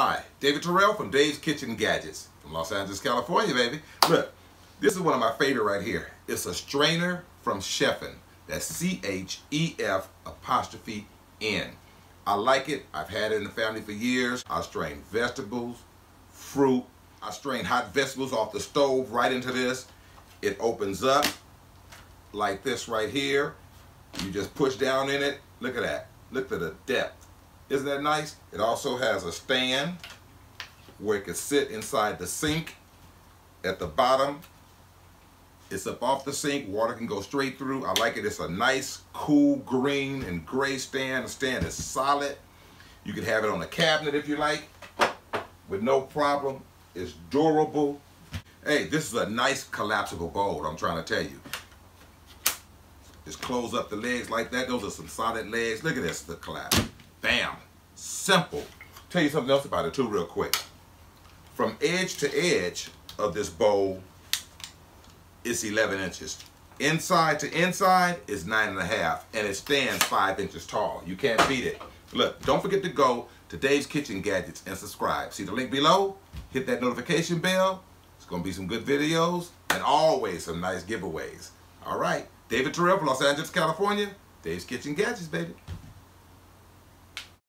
Hi, David Terrell from Dave's Kitchen Gadgets from Los Angeles, California, baby. Look, this is one of my favorite right here. It's a strainer from Chef'n. That's CHEF'N. I like it. I've had it in the family for years. I strain vegetables, fruit. I strain hot vegetables off the stove right into this. It opens up like this right here. You just push down in it. Look at that. Look at the depth. Isn't that nice? It also has a stand where it can sit inside the sink at the bottom. It's up off the sink. Water can go straight through. I like it. It's a nice, cool green and gray stand. The stand is solid. You can have it on a cabinet if you like with no problem. It's durable. Hey, this is a nice collapsible bowl, I'm trying to tell you. Just close up the legs like that. Those are some solid legs. Look at this, the collapse. Bam. Simple. Tell you something else about it too real quick. From edge to edge of this bowl, it's 11 inches. Inside to inside is 9.5, and it stands 5 inches tall. You can't beat it. Look, don't forget to go to Dave's Kitchen Gadgets and subscribe. See the link below? Hit that notification bell. It's going to be some good videos and always some nice giveaways. All right. David Terrell from Los Angeles, California. Dave's Kitchen Gadgets, baby.